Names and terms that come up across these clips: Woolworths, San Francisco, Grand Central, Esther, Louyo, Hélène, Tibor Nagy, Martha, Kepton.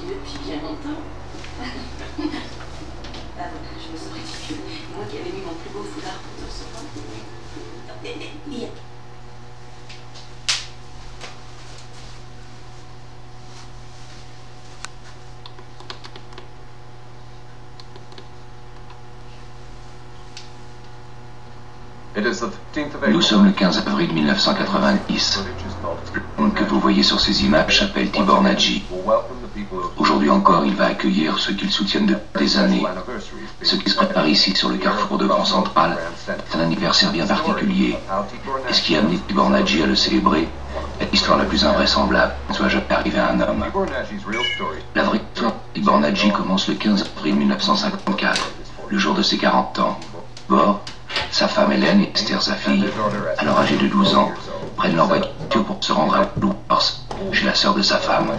ridicule depuis bien longtemps. Pardon, je me sens ridicule. Moi qui avais mis mon plus beau foulard pour te recevoir. Nous sommes le 15 avril 1990. Le que vous voyez sur ces images s'appelle Tibor Nagy. Aujourd'hui encore, il va accueillir ceux qu'il soutient depuis des années. Ce qui se prépare ici sur le carrefour de Grand Central, c'est un anniversaire bien particulier. Et ce qui a amené Tibor Nagy à le célébrer, est l'histoire la plus invraisemblable qui soit jamais arrivée à un homme. La vraie histoire de Tibor Nagy commence le 15 avril 1954, le jour de ses 40 ans. Bord, sa femme Hélène et Esther, sa fille, alors âgée de 12 ans, prennent leur voiture pour se rendre à Woolworths, chez la sœur de sa femme.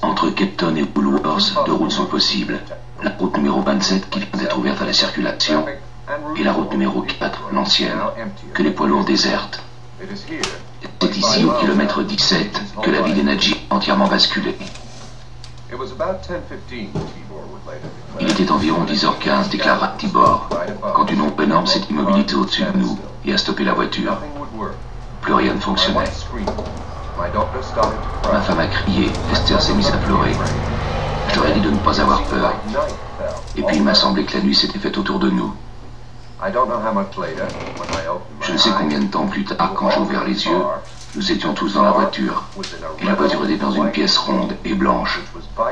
Entre Kepton et Woolworths, deux routes sont possibles. La route numéro 27 qui vient d'être ouverte à la circulation, et la route numéro 4, l'ancienne, que les poids lourds désertent. C'est ici, au kilomètre 17, que la vie des Nagy a entièrement basculé. Il était environ 10h15, déclara Tibor, quand une ombre énorme s'est immobilisée au-dessus de nous et a stoppé la voiture. Plus rien ne fonctionnait. Ma femme a crié, Esther s'est mise à pleurer. Je leur ai dit de ne pas avoir peur. Et puis il m'a semblé que la nuit s'était faite autour de nous. Je ne sais combien de temps plus tard, quand j'ai ouvert les yeux, nous étions tous dans la voiture, et la voiture était dans une pièce ronde et blanche,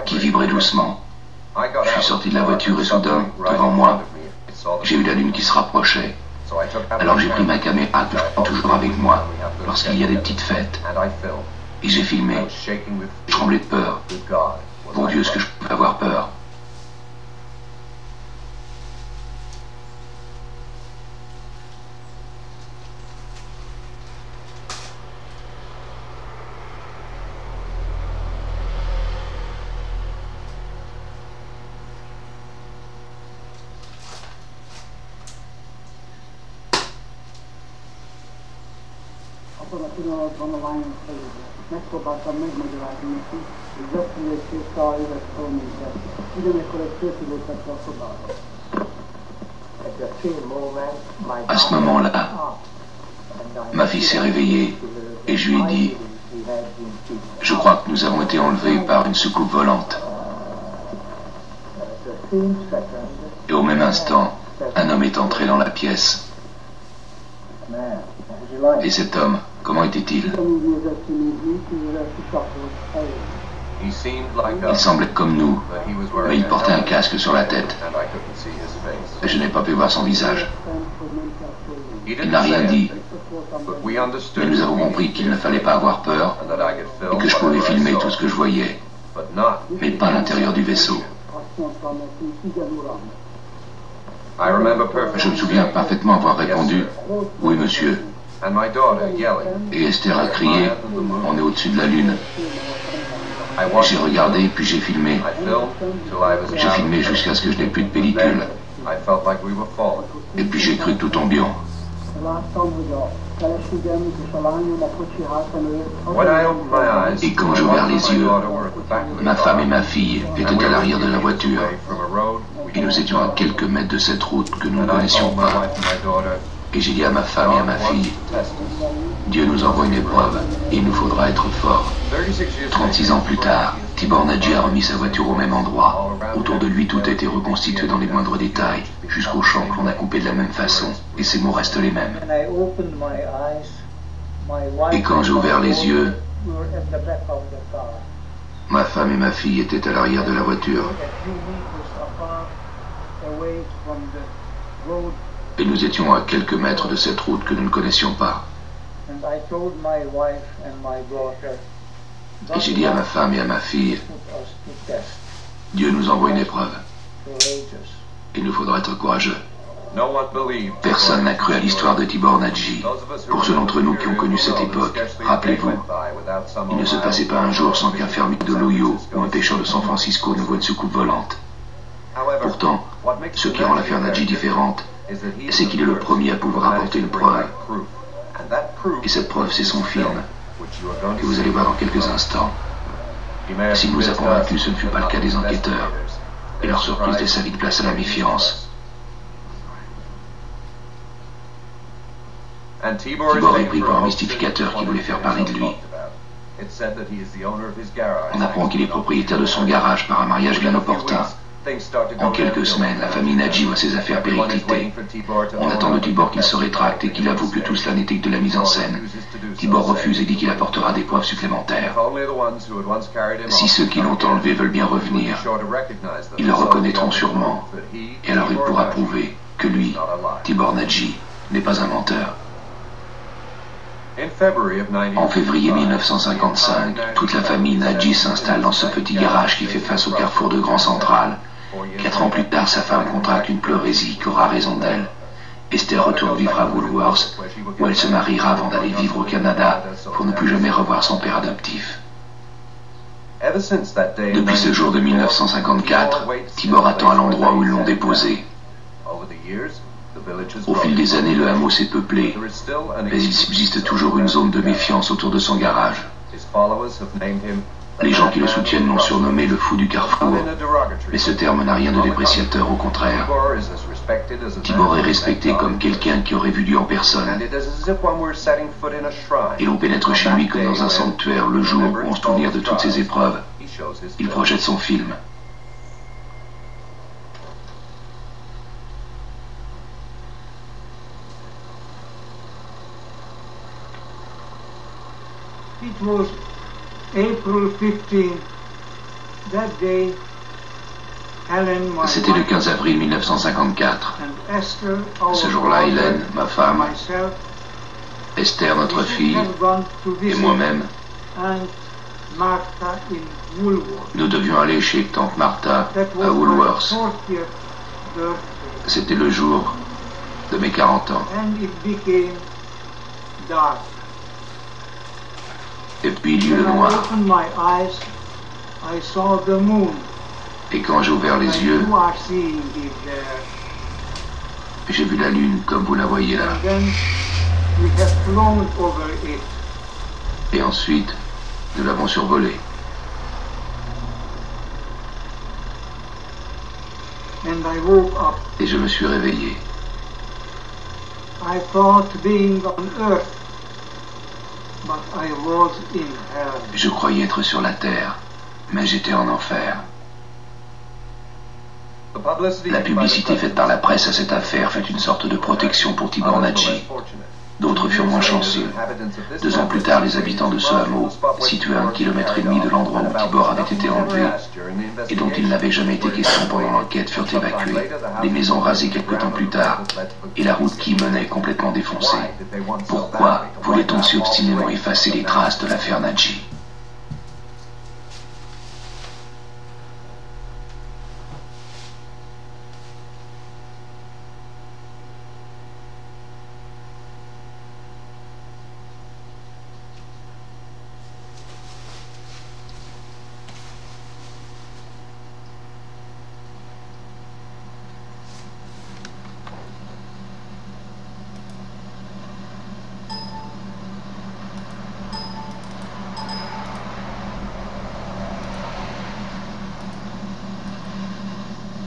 qui vibrait doucement. Je suis sorti de la voiture et soudain, devant moi, j'ai vu la lune qui se rapprochait. Alors j'ai pris ma caméra que je prends toujours avec moi, lorsqu'il y a des petites fêtes. Et j'ai filmé. Je tremblais de peur. Bon Dieu, est-ce que je pouvais avoir peur? À ce moment-là, ma fille s'est réveillée et je lui ai dit, je crois que nous avons été enlevés par une soucoupe volante. Et au même instant, un homme est entré dans la pièce. Et cet homme, comment était-il? Il semblait comme nous, mais il portait un casque sur la tête. Et je n'ai pas pu voir son visage. Il n'a rien dit, mais nous avons compris qu'il ne fallait pas avoir peur et que je pouvais filmer tout ce que je voyais, mais pas l'intérieur du vaisseau. Je me souviens parfaitement avoir répondu « Oui, monsieur ». Et Esther a crié « On est au-dessus de la Lune ». J'ai regardé, puis j'ai filmé. J'ai filmé jusqu'à ce que je n'ai plus de pellicule. Et puis j'ai cru que tout tombait. Et quand j'ai ouvert les yeux, ma femme et ma fille étaient à l'arrière de la voiture. Et nous étions à quelques mètres de cette route que nous ne connaissions pas. Et j'ai dit à ma femme et à ma fille, Dieu nous envoie une épreuve, et il nous faudra être forts. 36 ans plus tard, Tibor Nagy a remis sa voiture au même endroit. Autour de lui, tout a été reconstitué dans les moindres détails, jusqu'au champ qu'on a coupé de la même façon, et ces mots restent les mêmes. Et quand j'ai ouvert les yeux, ma femme et ma fille étaient à l'arrière de la voiture. Et nous étions à quelques mètres de cette route que nous ne connaissions pas. Et j'ai dit à ma femme et à ma fille, Dieu nous envoie une épreuve. Il nous faudra être courageux. Personne n'a cru à l'histoire de Tibor Nagy. Pour ceux d'entre nous qui ont connu cette époque, rappelez-vous, il ne se passait pas un jour sans qu'un fermier de Louyo ou un pêcheur de San Francisco ne voit une soucoupe volante. Pourtant, ce qui rend l'affaire Nagy différente, c'est qu'il est le premier à pouvoir apporter une preuve. Et cette preuve, c'est son film, que vous allez voir dans quelques instants. S'il vous a convaincu, ce ne fut pas le cas des enquêteurs, et leur surprise laissa vite place à la méfiance. Tibor est pris pour un mystificateur qui voulait faire parler de lui. On apprend qu'il est propriétaire de son garage par un mariage bien opportun. En quelques semaines, la famille Nagy voit ses affaires péricliter. On attend de Tibor qu'il se rétracte et qu'il avoue que tout cela n'était que de la mise en scène. Tibor refuse et dit qu'il apportera des preuves supplémentaires. Si ceux qui l'ont enlevé veulent bien revenir, ils le reconnaîtront sûrement. Et alors il pourra prouver que lui, Tibor Nagy, n'est pas un menteur. En février 1955, toute la famille Nagy s'installe dans ce petit garage qui fait face au carrefour de Grand Central. 4 ans plus tard, sa femme contracte une pleurésie qui aura raison d'elle. Esther retourne vivre à Woolworths, où elle se mariera avant d'aller vivre au Canada pour ne plus jamais revoir son père adoptif. Depuis ce jour de 1954, Tibor attend à l'endroit où ils l'ont déposé. Au fil des années, le hameau s'est peuplé, mais il subsiste toujours une zone de méfiance autour de son garage. Les gens qui le soutiennent l'ont surnommé le fou du carrefour, mais ce terme n'a rien de dépréciateur, au contraire. Tibor est respecté comme quelqu'un qui aurait vu Dieu en personne. Et l'on pénètre chez lui comme dans un sanctuaire le jour où, en souvenir de toutes ses épreuves, il projette son film. It was April 15. That day, Hélène, my wife, c'était le 15 avril 1954. Ce jour-là, Hélène, ma femme, Esther, notre fille, et moi-même, nous devions aller chez tante Martha à Woolworths. C'était le jour de mes 40 ans. Et puis il y eut le noir. Et quand j'ai ouvert les yeux, j'ai vu la lune comme vous la voyez là. Et ensuite, nous l'avons survolée. Et je me suis réveillé. Je croyais être sur la terre, mais j'étais en enfer. La publicité faite par la presse à cette affaire fut une sorte de protection pour Tibor Nagy. D'autres furent moins chanceux. 2 ans plus tard, les habitants de ce hameau, situé à 1,5 km de l'endroit où Tibor avait été enlevé et dont il n'avait jamais été question pendant l'enquête, furent évacués, les maisons rasées quelque temps plus tard, et la route qui y menait complètement défoncée. Pourquoi voulait-on si obstinément effacer les traces de l'affaire Nagy ?